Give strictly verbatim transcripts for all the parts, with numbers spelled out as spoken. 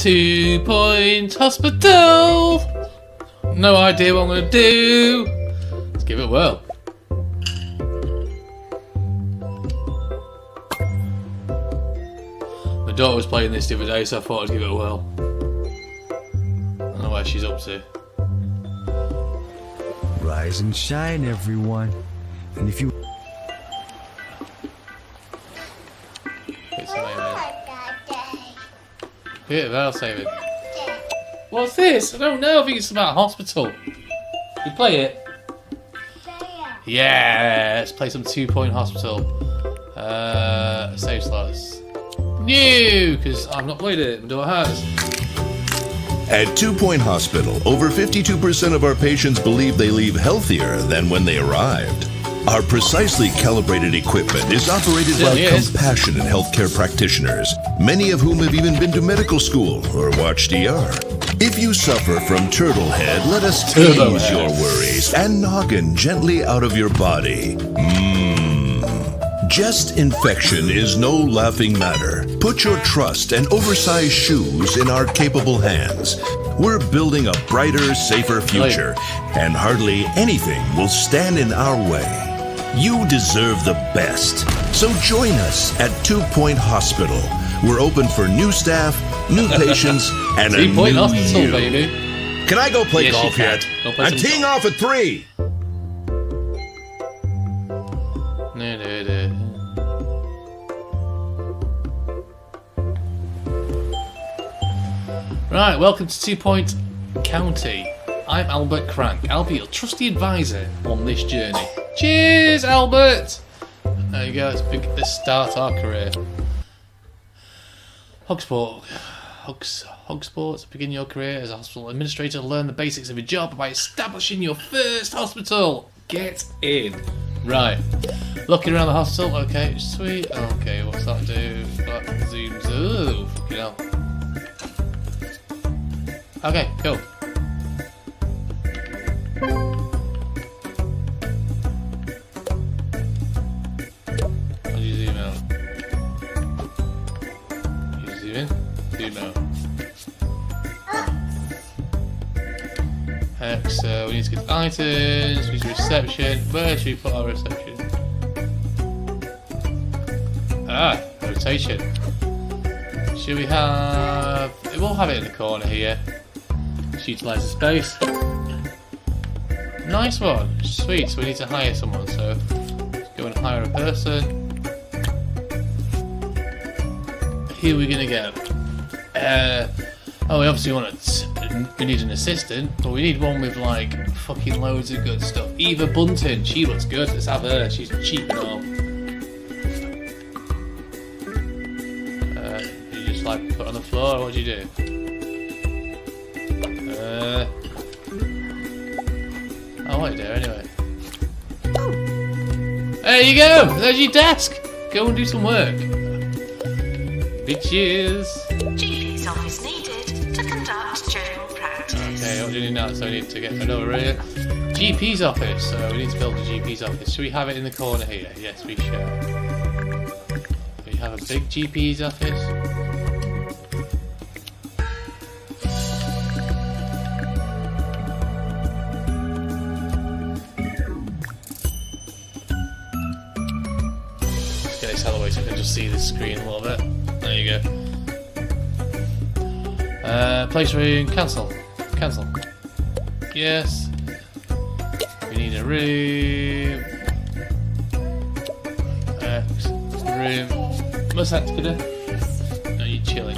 Two Point Hospital! No idea what I'm going to do. Let's give it a whirl. My daughter was playing this the other day, so I thought I'd give it a whirl. I don't know where she's up to. Rise and shine, everyone. And if you... Bit of I'll save it. What's this? I don't know. I think it's about a hospital. You play it? Yeah. Let's play some Two Point Hospital. Uh, save slots. New, because I've not played it. My daughter has. At Two Point Hospital, over fifty-two percent of our patients believe they leave healthier than when they arrived. Our precisely calibrated equipment is operated by compassionate healthcare practitioners, many of whom have even been to medical school or watched E R. If you suffer from turtle head, let us ease your worries and noggin gently out of your body. Mmm. Jest infection is no laughing matter. Put your trust and oversized shoes in our capable hands. We're building a brighter, safer future, and hardly anything will stand in our way. You deserve the best. So join us at Two Point Hospital. We're open for new staff, new patients, and a new you. Baby. Can I go play yes, golf yet? Go play I'm teeing golf. Off at three. No, no, no. Right, welcome to Two Point County. I'm Albert Crank. I'll be your trusty advisor on this journey. Cheers, Albert! There you go, let's, big, let's start our career. Hogsport. Hogs, Hogsport, begin your career as a hospital administrator. Learn the basics of your job by establishing your first hospital. Get in. Right. Looking around the hospital. Okay, sweet. Okay, what's that do? That zooms. Oh, fucking hell. Okay, cool. So we need to get items, we need reception. Where should we put our reception? Ah, rotation. Should we have... We'll have it in the corner here. Just utilise the space. Nice one. Sweet, so we need to hire someone, so let's go and hire a person. Here we're going to go. Uh, oh, we obviously want to... We need an assistant, but we need one with like fucking loads of good stuff. Eva Bunting, she looks good. Let's have her. She's cheap and all. Uh, you just like put on the floor. Or what do you do? Uh, I want to do anyway. There you go. There's your desk. Go and do some work, bitches. G P's office needed to conduct general. Okay, what do we need now? So we need to get another area. G P's office, so we need to build a G P's office. Should we have it in the corner here? Yes, we shall. We have a big G P's office. Let's get this out of the way so I can just see the screen a little bit. There you go. Uh, place room, cancel. Cancel. Yes. We need a room. Uh, room. What's that, Skidder? No, you're chilling.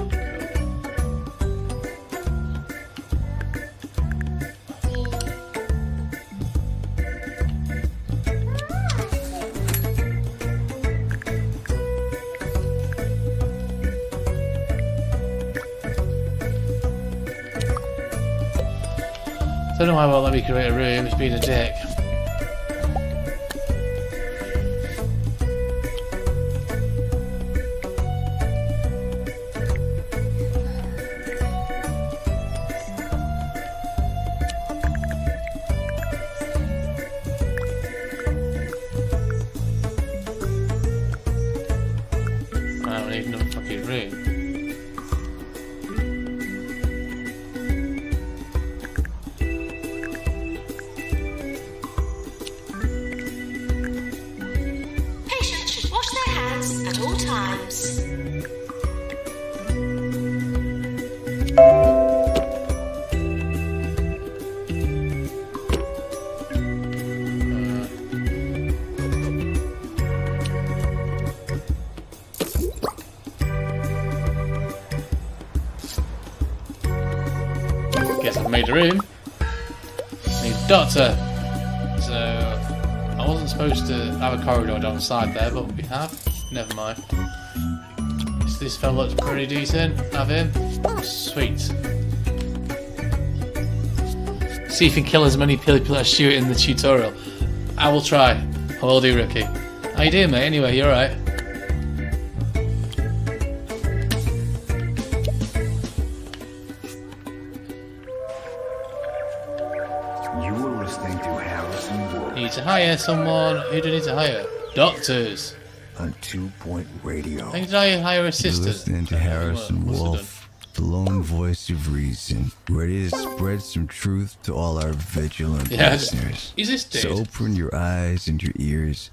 I don't know why I won't let me create a room, it's been a dick. I don't need another fucking room. made her in. The doctor. So I wasn't supposed to have a corridor down the side there, but we have. Never mind. This fella looks pretty decent. Have him. Sweet. See if you can kill as many people as shoot in the tutorial. I will try. I will do, Ricky. How you doing, mate? Anyway, you alright? You were listening to Harrison Wolf. Need to hire someone. Who do you need to hire? Doctors. On Two Point Radio. I think I hire a sister. You're listening to Harrison Wolf, the lone voice of reason, ready to spread some truth to all our vigilant yeah, listeners. Is this dude? So open your eyes and your ears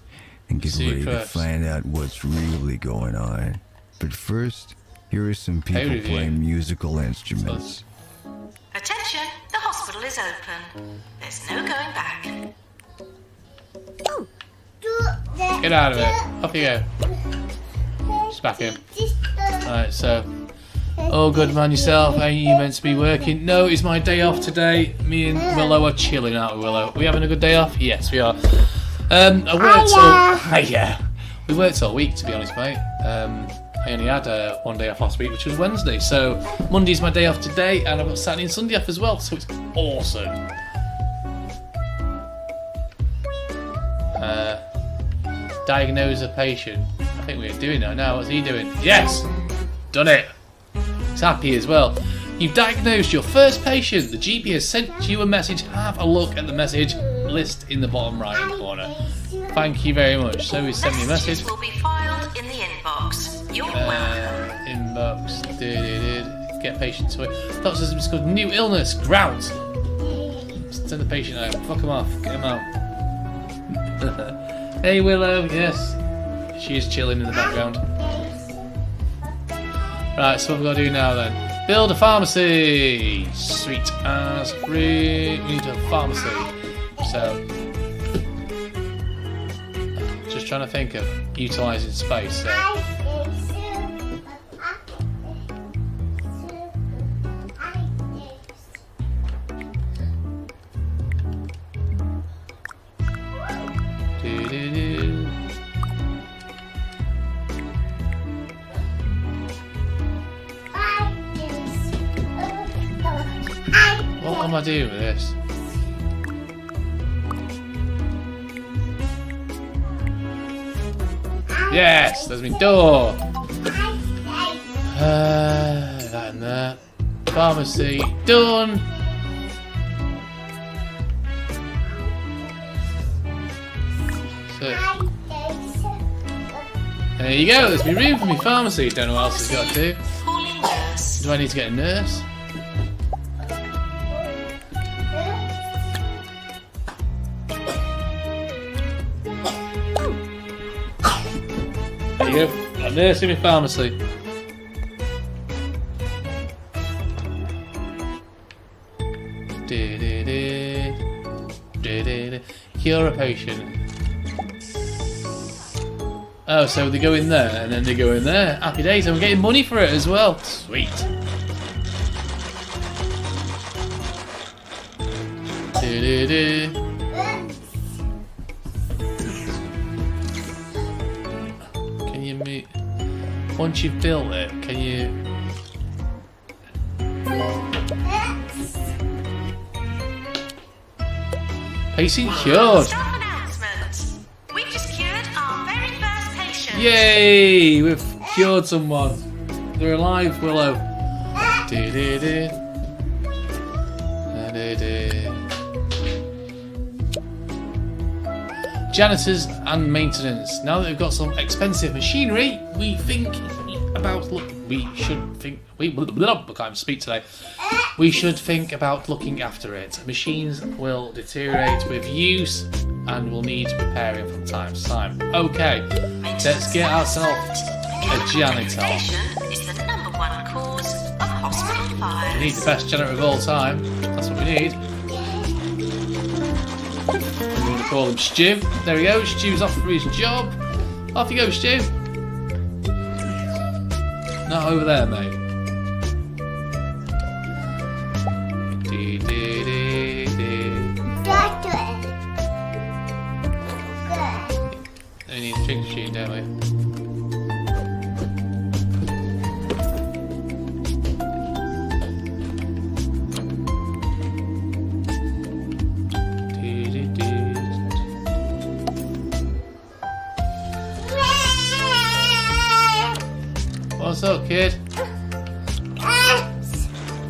and get See ready to find out what's really going on. But first, here are some people playing musical instruments. Attention, the hospital is open. There's no going back. Oh. Get out of it. Off you go. Just back in. Alright, so. Oh, good man yourself. Ain't you meant to be working? No, it's my day off today. Me and Willow are chilling out, Willow. Are we having a good day off? Yes, we are. Um, I worked all... yeah. We worked all week, to be honest, mate. Um, I only had uh, one day off last week, which was Wednesday. So, Monday's my day off today, and I've got Saturday and Sunday off as well, so it's awesome. Uh... Diagnose a patient. I think we're doing that now. What's he doing? Yes! Done it! He's happy as well. You've diagnosed your first patient. The G P has sent you a message. Have a look at the message list in the bottom right hand corner. Thank you very much. So he sent me a message. Will be filed in the inbox. You're welcome. Inbox. Do, do, do. Get patient to it. Doctors have discovered new illness. Grout. Send the patient out. Fuck him off. Get him out. Hey Willow, yes. She is chilling in the background. Right, so what we've got to do now then. Build a pharmacy! Sweet as free. We need a pharmacy. So, just trying to think of utilising space. So. What am I doing with this? Yes, there's my door. Uh, that and that. Pharmacy done. So, there you go. There's my room for my pharmacy. Don't know what else it's got to do. Do I need to get a nurse? A nurse in my pharmacy. Cure a patient. Oh, so they go in there and then they go in there. Happy days, and we're getting money for it as well. Sweet. Once you've built it, can you... Patient cured! Staff announcement! We've just cured our very first patient! Yay! We've cured someone! They're alive, Willow! Do, do, do. Do, do, do. Janitors and maintenance. Now that we've got some expensive machinery, we think about look. We should think. We blah, blah, blah, I can't speak today. We should think about looking after it. Machines will deteriorate with use, and will need repairing from time to time. Okay, let's get ourselves a janitor. We need the best janitor of all time. That's what we need. We're going to call him Stu. There we go. Stu's off for his job. Off you go, Stu. Not over there, mate. dee, dee, dee, dee. That's good. Good. I need a trick sheet that way. What's up, kid?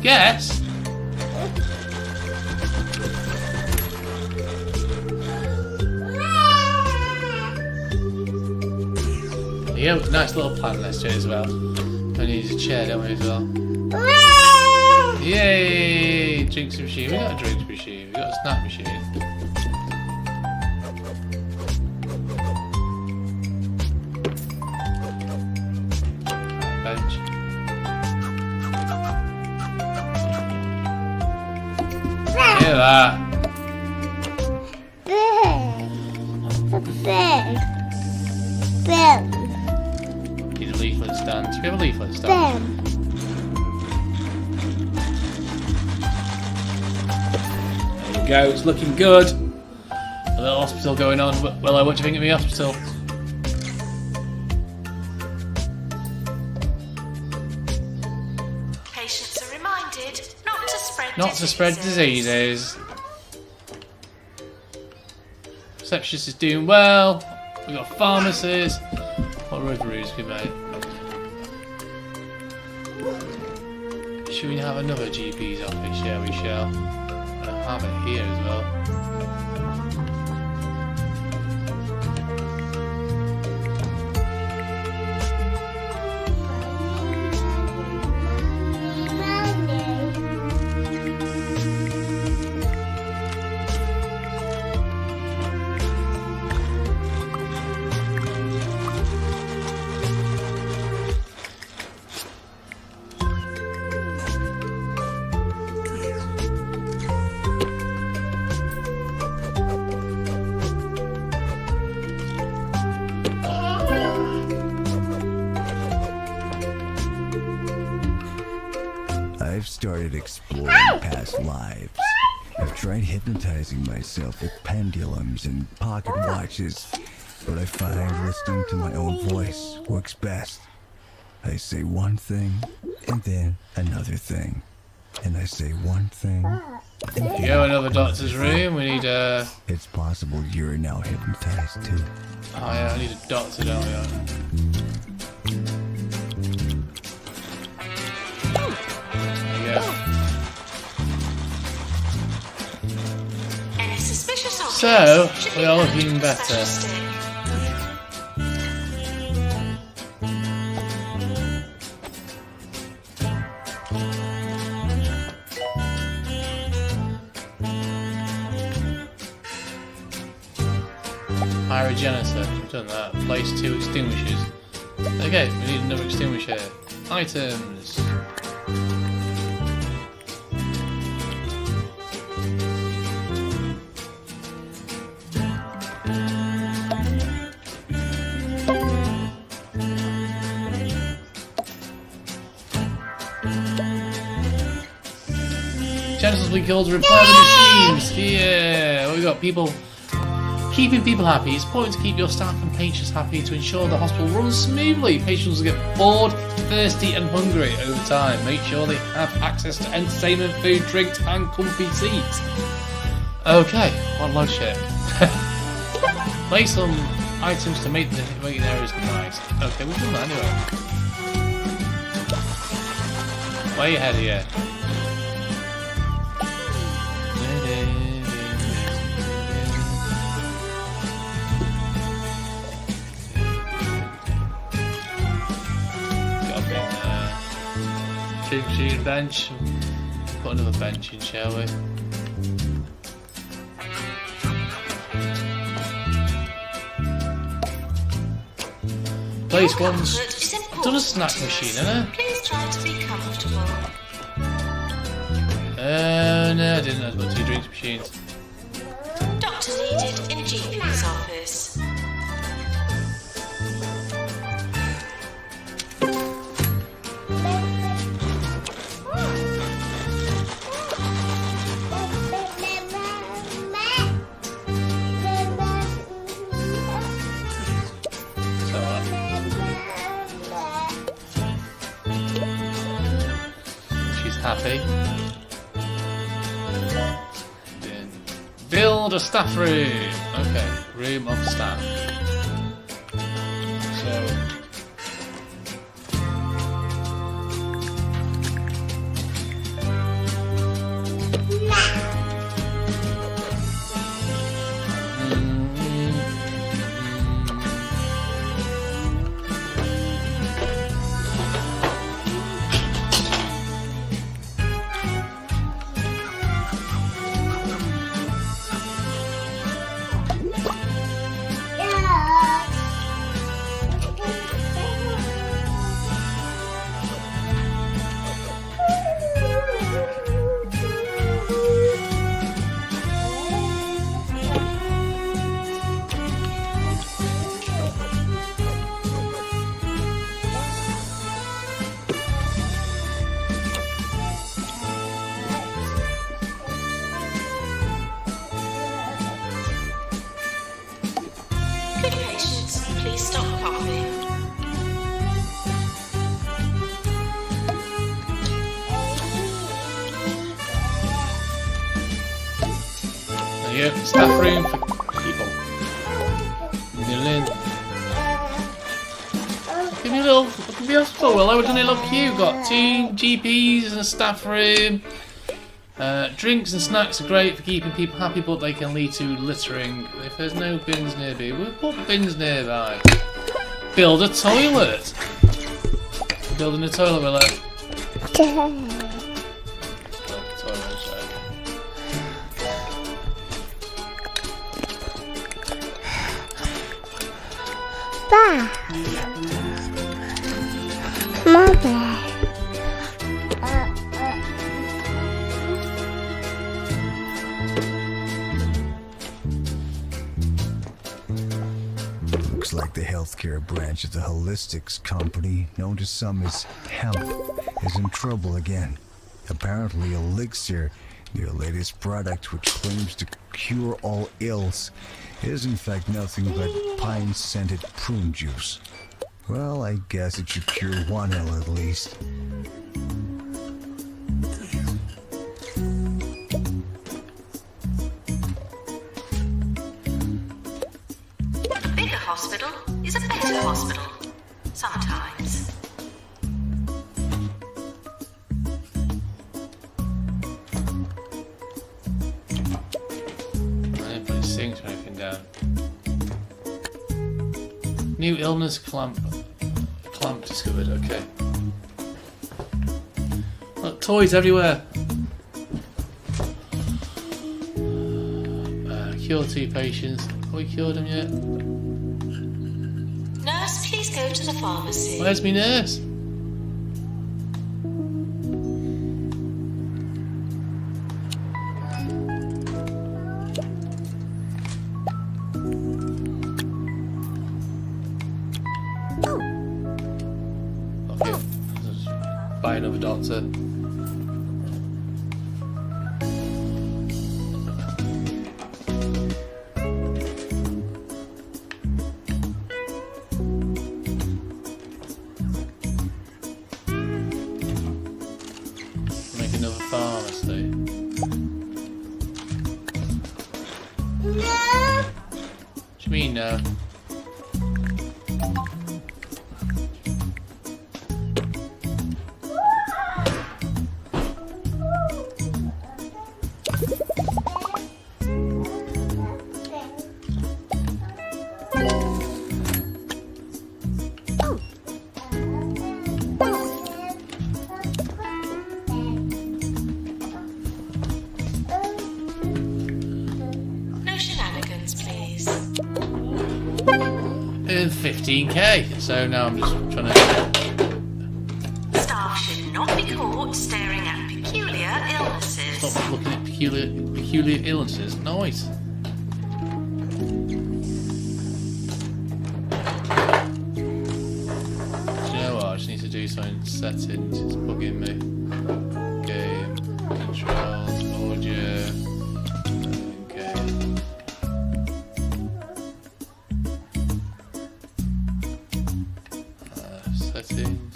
Guess. Guess? You have a nice little plant nest here as well. We need a chair, don't we, as well? Yay! Drinks machine. We got a drinks machine. We got a snack machine. Ah. Big. Big. Big. Need a leaflet stand. Do you have a leaflet stand? Big. There you go, it's looking good. A little hospital going on. Willow, what do you think of the hospital? Not to spread diseases. Receptionist is doing well. We've got pharmacies. What rotaries we made? Should we have another G P's office? Yeah, we shall. I'll have it here as well. I've started exploring past lives. I've tried hypnotizing myself with pendulums and pocket watches, but I find listening to my own voice works best. I say one thing, and then another thing, and I say one thing. You go another doctor's room. We need a. It's possible you're now hypnotized too. Oh yeah, I need a doctor down here. So, we are looking better. Pyrogenitor, we've done that. Place two extinguishers. Okay, we need another extinguisher. Items. We killed to repair the machines. Yeah, well, we've got people keeping people happy. It's important to keep your staff and patients happy to ensure the hospital runs smoothly. Patients will get bored, thirsty, and hungry over time. Make sure they have access to entertainment, food, drinks, and comfy seats. Okay, what lodge here? Place some items to make the waiting areas nice. Okay, we'll do that anyway. Way ahead here. Bench. Put another bench in, shall we? Place one's done a snack machine, isn't it? Please try to be comfortable. Uh, no, I didn't. I've got two drinks machines. Doctor needed in G P's office. happy. Then build a staff room. Okay, room of staff. So. Staff room for people. Milling. Give me a little. Look at the hospital, Willow. Wouldn't it look cute? Got two G Ps and a staff room. Uh, drinks and snacks are great for keeping people happy, but they can lead to littering. If there's no bins nearby, we'll put bins nearby. Build a toilet. Building a toilet, Willow. Mama. Looks like the healthcare branch of the Holistics Company, known to some as Hemp, is in trouble again. Apparently, Elixir, their latest product which claims to cure all ills, is in fact nothing but pine-scented prune juice. Well, I guess it should cure one ill at least. A bigger hospital is a better hospital. Sometimes. New illness clamp. Clamp discovered, okay. Look, toys everywhere. Uh, cure two patients. Have we cured them yet? Nurse, please go to the pharmacy. Where's me nurse? Doctor. Make another pharmacy. No. What do you mean now? fifteen K, so now I'm just trying to. Staff should not be caught staring at peculiar illnesses. Stop looking at peculiar peculiar illnesses. Nice. Do you know what? I just need to do something. Settings. It's bugging me. Game controls. Audio. Settings.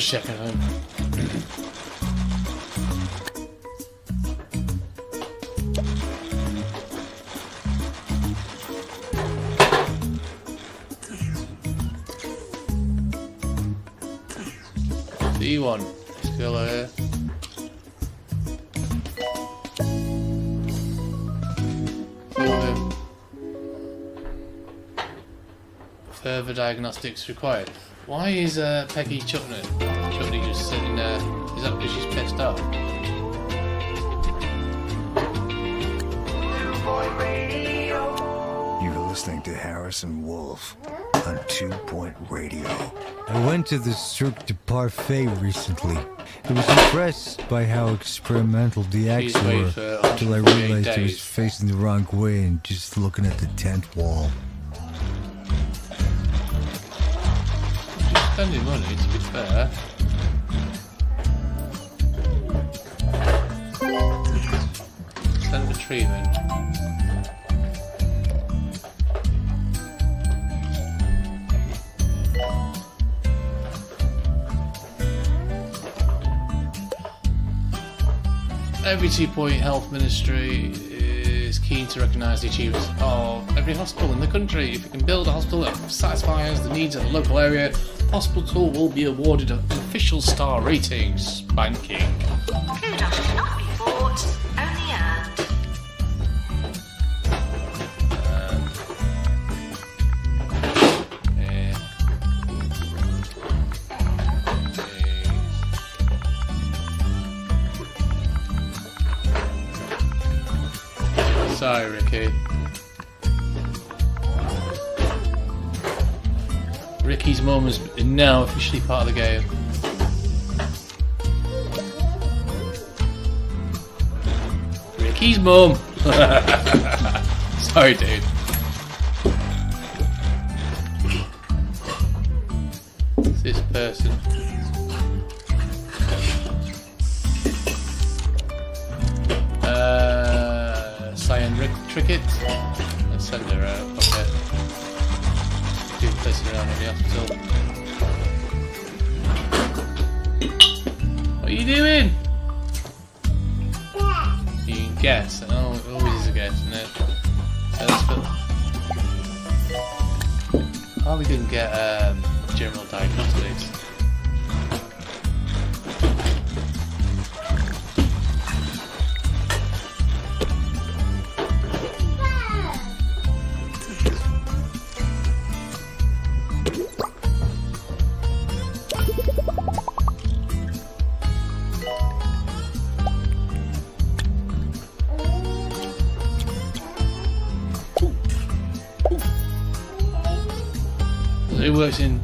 a second. D one. Let's go there. Further diagnostics required. Why is uh, Peggy Chutney, Chutney just sitting there? Is that because she's pissed off? Two Point Radio. You're listening to Harrison Wolf on Two Point Radio. I went to the Cirque de Parfait recently. I was impressed by how experimental the acts were until I realized days. I was facing the wrong way and just looking at the tent wall. Spending money, to be fair. Send for treatment. Every Two Point Health Ministry is keen to recognise the achievements of every hospital in the country. If you can build a hospital that satisfies the needs of the local area, hospital will be awarded an official star rating. Spanking. Kudos should not be bought, only earned. Um, yeah. Okay. Sorry, Ricky. Ricky's mum is now officially part of the game. Ricky's mum! Sorry, dude. It's this person. Uh, Cyan Cricket. Let's send her out. Okay. Place around in the hospital. What are you doing? Yeah. You can guess. Oh, it always is a guess, isn't it? So let's put. Oh, we didn't get um, general diagnostics. Who works in?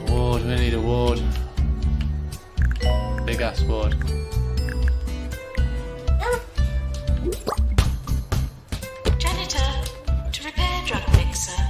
Award, we need a ward. Big ass ward. Janitor, to repair drug mixer.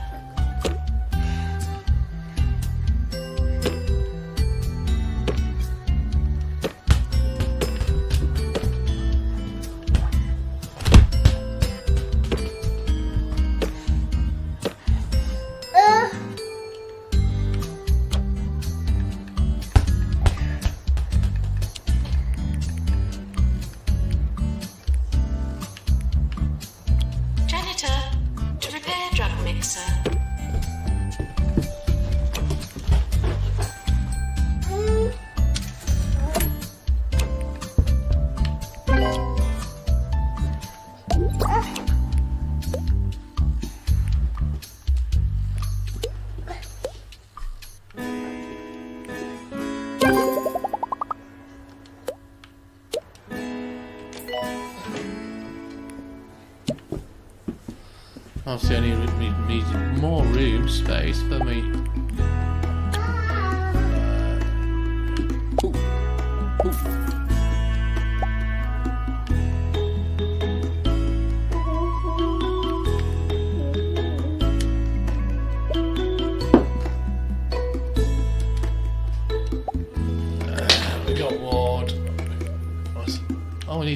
Obviously, I need, need, need more room space for me. Uh, ooh, ooh. Uh, we got ward. Oh, we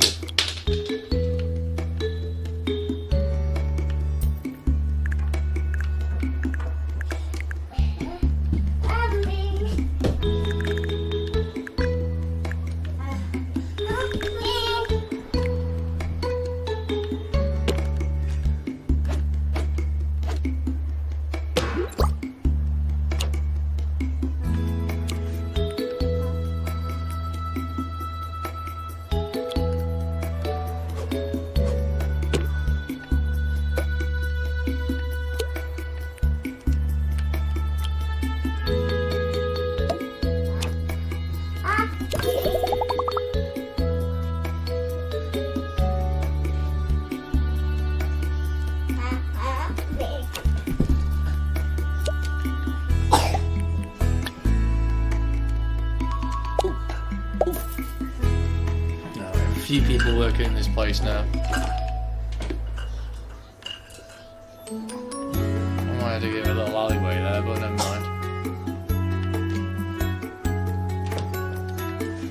few people working in this place now. I might have to give a little alleyway there, but never mind.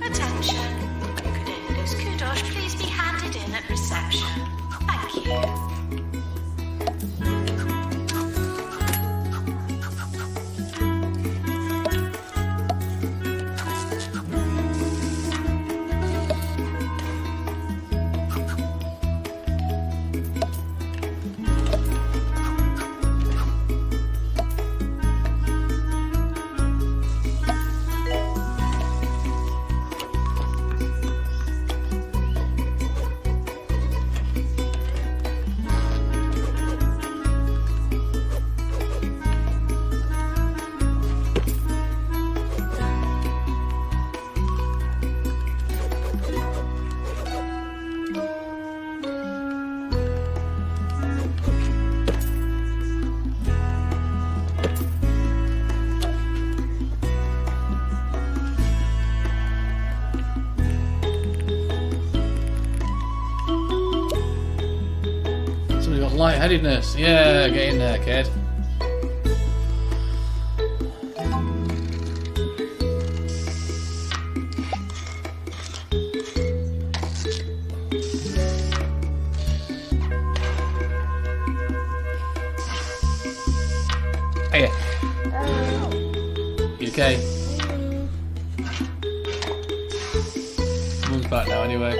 Attention. Credentials kudosh please be handed in at reception. Thank you. Lightheadedness, yeah, get in there, kid. Hey, you okay? Mum's back now, anyway.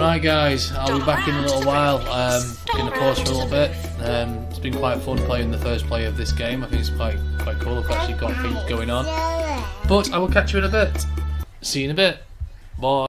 Right guys, I'll be back in a little while, um, gonna pause for a little bit. Um, it's been quite fun playing the first play of this game. I think it's quite quite cool. I've actually got things going on. But I will catch you in a bit. See you in a bit. Bye.